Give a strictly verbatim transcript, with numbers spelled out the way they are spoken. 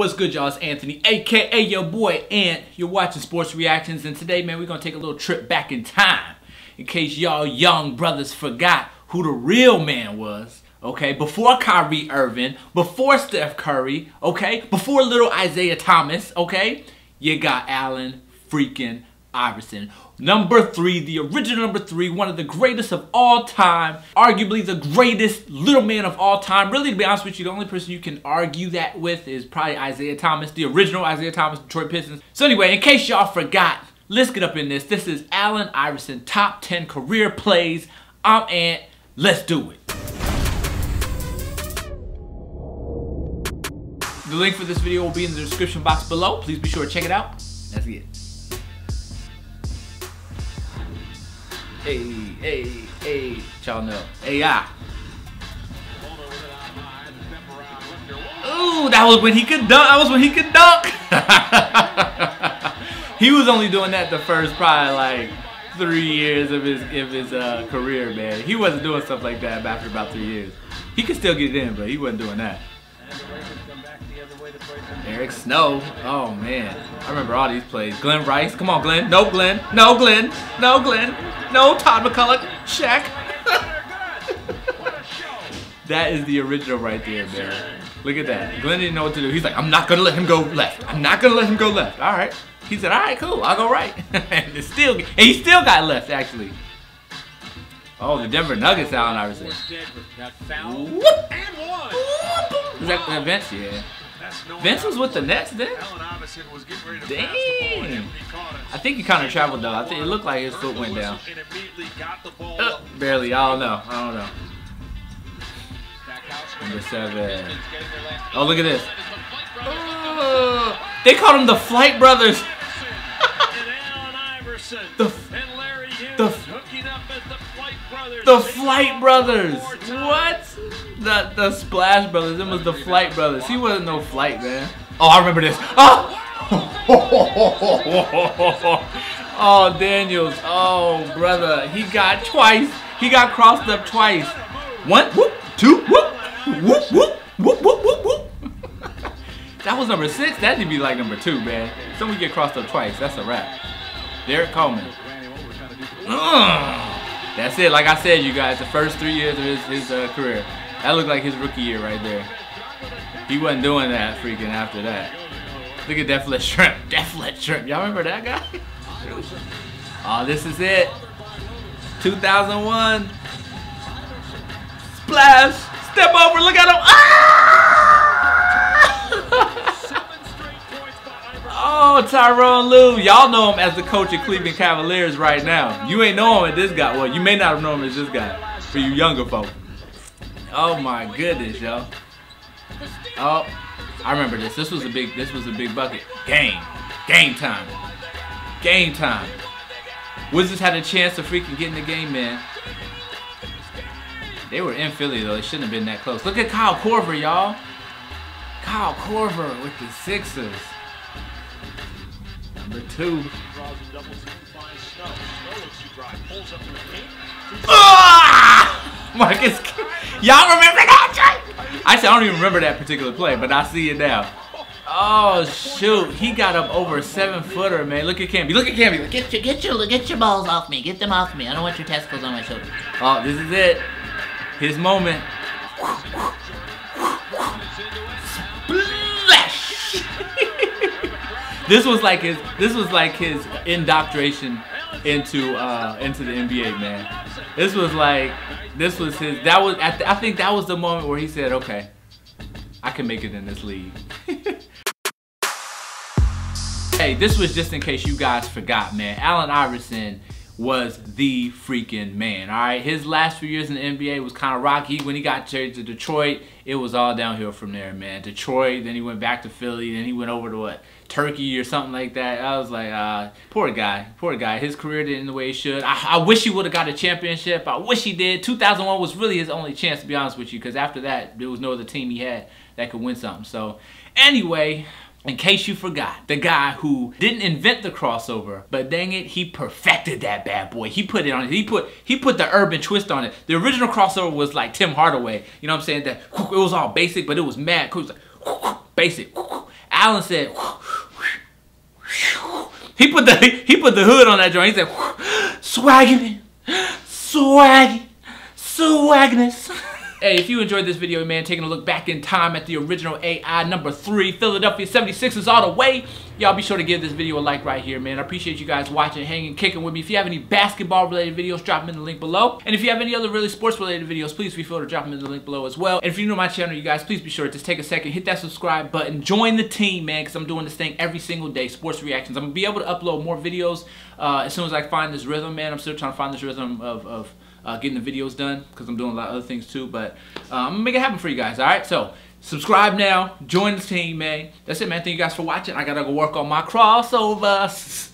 What's good, y'all? It's Anthony, aka your boy, and you're watching Sports Reactions. And today, man, we're gonna take a little trip back in time, in case y'all young brothers forgot who the real man was. Okay, before Kyrie Irving, before Steph Curry, okay, before little Isaiah Thomas, okay, you got Allen freaking Iverson. Number three, the original number three, one of the greatest of all time, arguably the greatest little man of all time. Really, to be honest with you, the only person you can argue that with is probably Isaiah Thomas, the original Isaiah Thomas, Detroit Pistons. So anyway, in case y'all forgot, let's get up in this. This is Allen Iverson, top ten career plays. I'm Ant, let's do it. The link for this video will be in the description box below. Please be sure to check it out. Let's get it. Hey, hey, hey, y'all know. A I. Ooh, that was when he could dunk. That was when he could dunk. He was only doing that the first probably like three years of his of his uh, career, man. He wasn't doing stuff like that after about three years. He could still get it in, but he wasn't doing that. Eric Snow. Oh man, I remember all these plays. Glenn Rice. Come on, Glenn. No, Glenn. No, Glenn. No, Glenn. No, Todd McCulloch. Shaq. That is the original right there, man. Look at that. Glenn didn't know what to do. He's like, I'm not gonna let him go left. I'm not gonna let him go left. All right. He said, all right, cool. I'll go right. and it's still, and he still got left actually. Oh, the Denver Nuggets, Allen Iverson. Whoop. Is that, that Vince? Yeah. Vince was with the Nets then? Damn. I think he kind of traveled though. I think it looked like his foot went down. Uh, barely. I don't know. I don't know. Number seven. Oh, look at this. Uh, they called him the Flight Brothers. the, the, the Flight Brothers. What? The, the Splash Brothers, it was the Flight Brothers. He wasn't no flight, man. Oh, I remember this. Oh! Oh, Daniels. Oh, brother. He got twice. He got crossed up twice. One, whoop, two, whoop, whoop, whoop, whoop, whoop, whoop, whoop. That was number six. That should be like number two, man. Someone get crossed up twice. That's a wrap. Derek Coleman. Ugh. That's it. Like I said, you guys, the first three years of his, his uh, career. That looked like his rookie year right there. He wasn't doing that freaking after that. Look at Deflet shrimp. Deflet shrimp. Y'all remember that guy? Oh, this is it. two thousand one. Splash. Step over. Look at him. Ah! Oh, Tyrone Lu. Y'all know him as the coach of Cleveland Cavaliers right now. You ain't know him as this guy. Well, you may not have known him as this guy for you younger folks. Oh my goodness, yo! Oh, I remember this. This was a big. This was a big bucket. Game, game time, game time. Wizards had a chance to freaking get in the game, man. They were in Philly though. It shouldn't have been that close. Look at Kyle Korver, y'all. Kyle Korver with the Sixers. Number two. Ah! Marcus K. Y'all remember that trick? Actually, I don't even remember that particular play, but I see it now. Oh, shoot. He got up over a seven-footer, man. Look at Camby. Look at Camby. Get your, get, your, get your balls off me. Get them off me. I don't want your testicles on my shoulder. Oh, this is it. His moment. Splash! This was like his, this was like his indoctrination into, uh, into the N B A, man. This was like... This was his, that was, I, th I think that was the moment where he said, okay, I can make it in this league. Hey, this was just in case you guys forgot, man. Allen Iverson was the freaking man, all right? His last few years in the N B A was kind of rocky. When he got traded to Detroit, it was all downhill from there, man. Detroit, then he went back to Philly, then he went over to what? Turkey or something like that. I was like, uh, poor guy, poor guy. His career didn't the way it should. I, I wish he would have got a championship. I wish he did. two thousand one was really his only chance, to be honest with you, because after that, there was no other team he had that could win something. So anyway, in case you forgot, the guy who didn't invent the crossover, but dang it, he perfected that bad boy. He put it on it. He put he put the urban twist on it. The original crossover was like Tim Hardaway. You know what I'm saying? That it was all basic, but it was mad cool. It was like basic. Allen said, he put the he put the hood on that joint. He said, swaggin', swaggin', swaggin'. Hey, if you enjoyed this video, man, taking a look back in time at the original A I number three, Philadelphia seventy-sixers all the way. Y'all be sure to give this video a like right here, man. I appreciate you guys watching, hanging, kicking with me. If you have any basketball-related videos, drop them in the link below. And if you have any other really sports-related videos, please be sure to drop them in the link below as well. And if you're new to my channel, you guys, please be sure to just take a second, hit that subscribe button, join the team, man, because I'm doing this thing every single day, sports reactions. I'm going to be able to upload more videos uh, as soon as I find this rhythm, man. I'm still trying to find this rhythm of... of Uh, getting the videos done because I'm doing a lot of other things too, but uh, I'm gonna make it happen for you guys. Alright, so subscribe now, join the team, man. That's it, man. Thank you guys for watching. I gotta go work on my crossovers.